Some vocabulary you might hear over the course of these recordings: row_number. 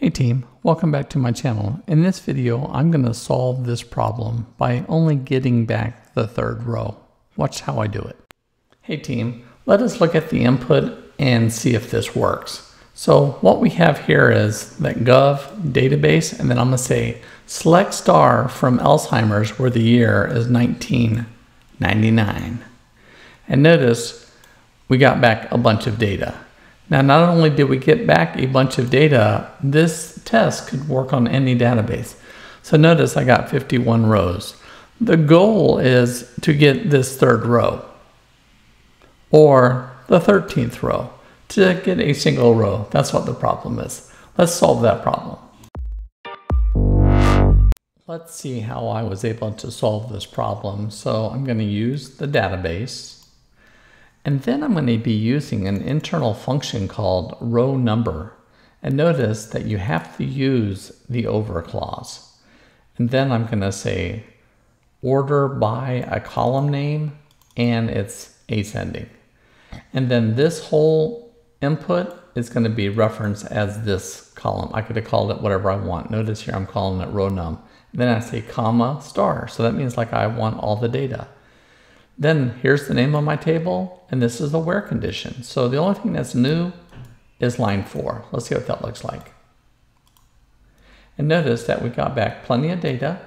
Hey team, welcome back to my channel. In this video, I'm going to solve this problem by only getting back the third row. Watch how I do it. Hey team, let us look at the input and see if this works. So what we have here is that gov database, and then I'm going to say select star from Alzheimer's where the year is 1999. And notice we got back a bunch of data. Now, not only did we get back a bunch of data, this test could work on any database. So notice I got 51 rows. The goal is to get this third row or the 13th row, to get a single row. That's what the problem is. Let's solve that problem. Let's see how I was able to solve this problem. So I'm going to use the database. And then I'm going to be using an internal function called row number. And notice that you have to use the over clause. And then I'm going to say order by a column name, and it's ascending. And then this whole input is going to be referenced as this column. I could have called it whatever I want. Notice here I'm calling it row num. And then I say comma star. So that means like I want all the data. Then here's the name on my table, and this is the where condition. So the only thing that's new is line 4. Let's see what that looks like. And notice that we got back plenty of data.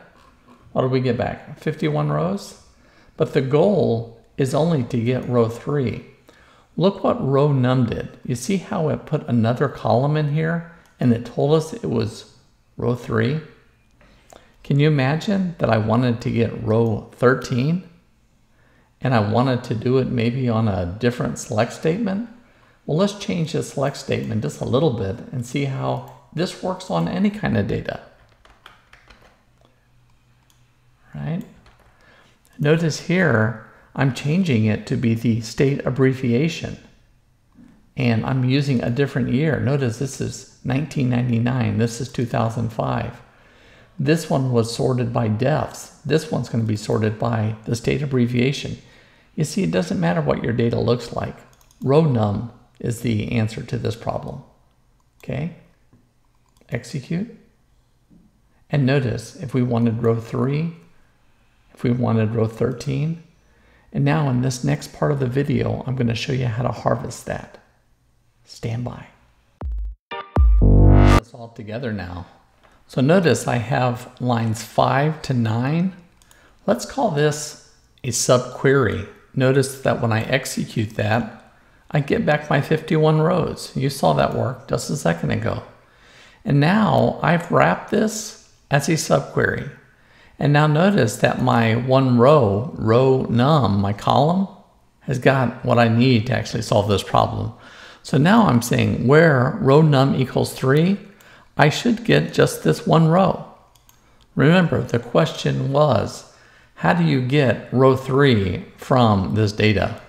What did we get back? 51 rows. But the goal is only to get row 3. Look what row num did. You see how it put another column in here, and it told us it was row 3? Can you imagine that I wanted to get row 13? And I wanted to do it maybe on a different select statement? Well, let's change the select statement just a little bit and see how this works on any kind of data, right? Notice here, I'm changing it to be the state abbreviation, and I'm using a different year. Notice this is 1999, this is 2005. This one was sorted by deaths. This one's going to be sorted by the state abbreviation. You see, it doesn't matter what your data looks like. Row num is the answer to this problem. Okay, execute. And notice if we wanted row 3, if we wanted row 13, and now in this next part of the video, I'm going to show you how to harvest that. Stand by. It's all together now. So notice I have lines 5 to 9. Let's call this a subquery. Notice that when I execute that, I get back my 51 rows. You saw that work just a second ago. And now I've wrapped this as a subquery. And now notice that my one row, row num, my column, has got what I need to actually solve this problem. So now I'm saying where row num equals 3, I should get just this one row. Remember, the question was, how do you get row 3 from this data?